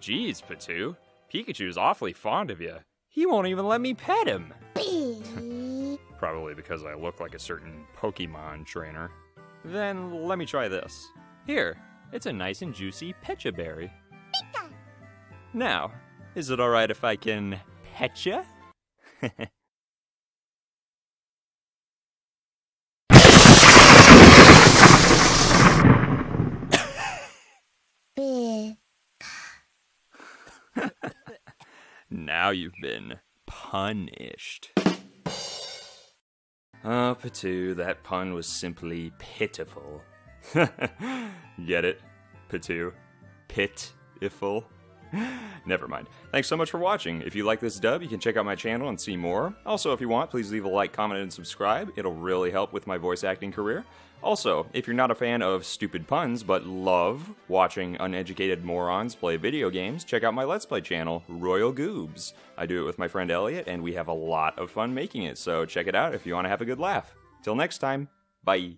Geez, Pittoo, Pikachu's awfully fond of you. He won't even let me pet him. Probably because I look like a certain Pokemon trainer. Then let me try this. Here, it's a nice and juicy Pecha Berry. Pecha. Now, is it all right if I can Pecha? Now you've been punished. Oh, Pittoo, that pun was simply pitiful. Get it? Pittoo. Pitiful. Never mind. Thanks so much for watching. If you like this dub, you can check out my channel and see more. Also, if you want, please leave a like, comment, and subscribe. It'll really help with my voice acting career. Also, if you're not a fan of stupid puns, but love watching uneducated morons play video games, check out my Let's Play channel, Royal Goobs. I do it with my friend Elliot, and we have a lot of fun making it, so check it out if you want to have a good laugh. Till next time, bye.